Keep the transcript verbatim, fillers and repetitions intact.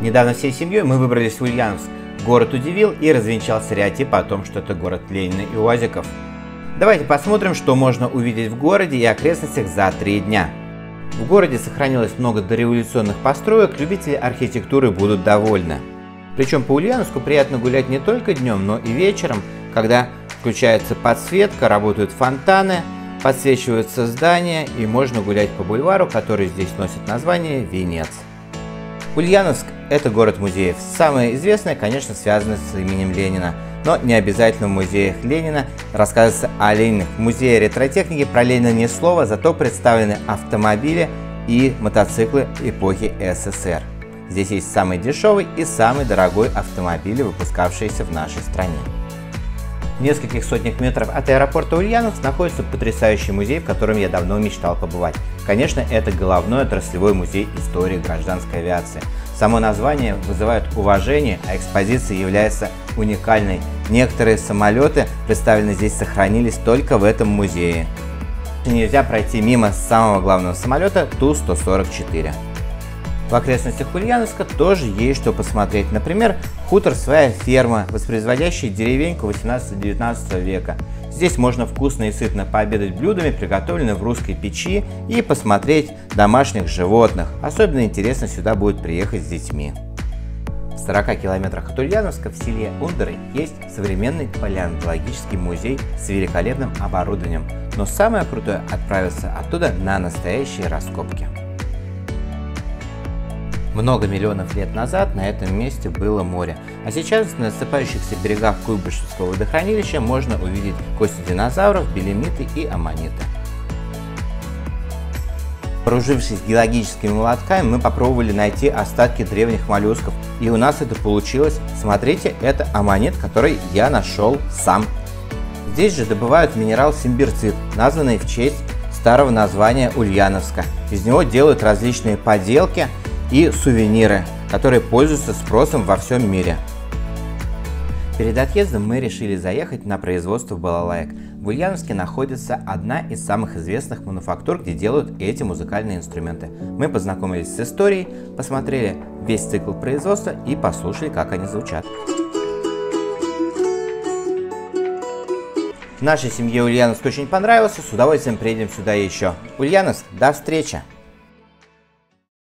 Недавно всей семьей мы выбрались в Ульяновск. Город удивил и развенчал стереотипы о том, что это город Ленина и Уазиков. Давайте посмотрим, что можно увидеть в городе и окрестностях за три дня. В городе сохранилось много дореволюционных построек, любители архитектуры будут довольны. Причем по Ульяновску приятно гулять не только днем, но и вечером, когда включается подсветка, работают фонтаны, подсвечиваются здания и можно гулять по бульвару, который здесь носит название Венец. Ульяновск – это город музеев. Самое известное, конечно, связано с именем Ленина. Но не обязательно в музеях Ленина рассказывается о Ленине. В музее ретротехники про Ленина ни слова, зато представлены автомобили и мотоциклы эпохи СССР. Здесь есть самый дешевый и самый дорогой автомобиль, выпускавшийся в нашей стране. В нескольких сотнях метров от аэропорта Ульяновск находится потрясающий музей, в котором я давно мечтал побывать. Конечно, это головной отраслевой музей истории гражданской авиации. Само название вызывает уважение, а экспозиция является уникальной. Некоторые самолеты, представленные здесь, сохранились только в этом музее. Нельзя пройти мимо самого главного самолета Ту сто сорок четыре. В окрестностях Ульяновска тоже есть что посмотреть. Например, хутор «Своя ферма», воспроизводящий деревеньку восемнадцатого-девятнадцатого века. Здесь можно вкусно и сытно пообедать блюдами, приготовленными в русской печи, и посмотреть домашних животных. Особенно интересно сюда будет приехать с детьми. В сорока километрах от Ульяновска в селе Ундоры есть современный палеонтологический музей с великолепным оборудованием. Но самое крутое – отправиться оттуда на настоящие раскопки. Много миллионов лет назад на этом месте было море, а сейчас на осыпающихся берегах Куйбышевского водохранилища можно увидеть кости динозавров, белемиты и аммониты. Вооружившись геологическими молотками, мы попробовали найти остатки древних моллюсков, и у нас это получилось. Смотрите, это аммонит, который я нашел сам. Здесь же добывают минерал симбирцит, названный в честь старого названия Ульяновска. Из него делают различные поделки и сувениры, которые пользуются спросом во всем мире. Перед отъездом мы решили заехать на производство балалайк. В Ульяновске находится одна из самых известных мануфактур, где делают эти музыкальные инструменты. Мы познакомились с историей, посмотрели весь цикл производства и послушали, как они звучат. Нашей семье Ульяновск очень понравился, с удовольствием приедем сюда еще. Ульяновск, до встречи!